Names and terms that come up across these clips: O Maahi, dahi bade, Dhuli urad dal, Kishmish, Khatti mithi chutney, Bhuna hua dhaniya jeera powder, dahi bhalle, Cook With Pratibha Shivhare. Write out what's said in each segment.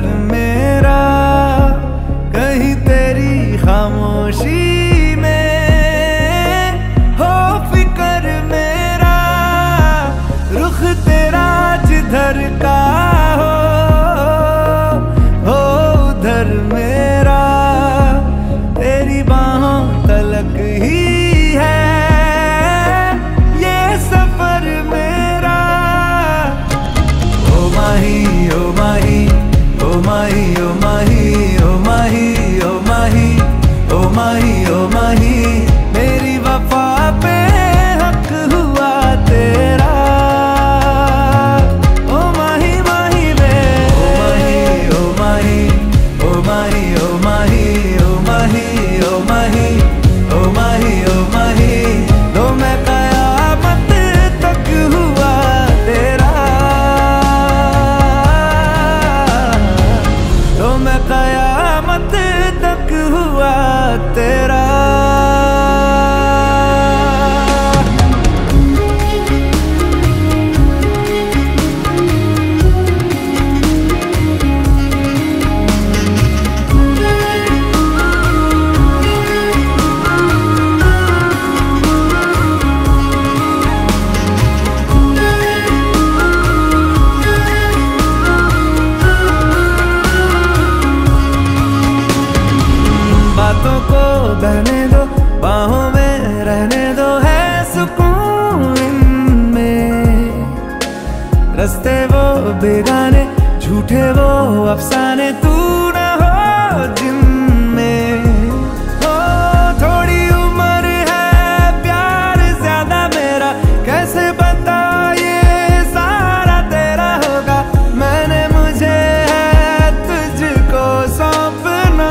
Sir मेरा कहीं तेरी खामोशी में हो फिकर मेरा, रुख तेरा जिधर का हो उधर मेरा। तेरी बाहों तलक ही है ये सफर मेरा। ओ माही ओ माही ओ माही ओ माही ओ माही ओ माही ओ माही ओ माही, मेरी वफा पे हक हुआ तेरा। ओ माही माही बे ओ माही ओ माही ओ माही ओ माही ओ माही ओ माही ओ माही ओ माही, लो मैं कयामत तक हुआ तेरा। लो मैं कयामत तक हुआ तेरा। बातों को बहने दो, बाहों में रहने दो, है सुकून में। रस्ते वो बेगाने, झूठे वो अफसाने, तू ना हो जिनमें। ओ थोड़ी उम्र है, प्यार ज्यादा मेरा, कैसे बता ये सारा तेरा होगा। मैंने मुझे है तुझको सौंपना,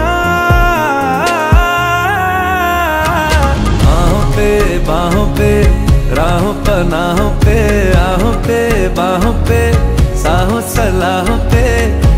बाहों पे राहों पर नाहों पे, आहों पे बाहों पे, साहों सलाहों पे।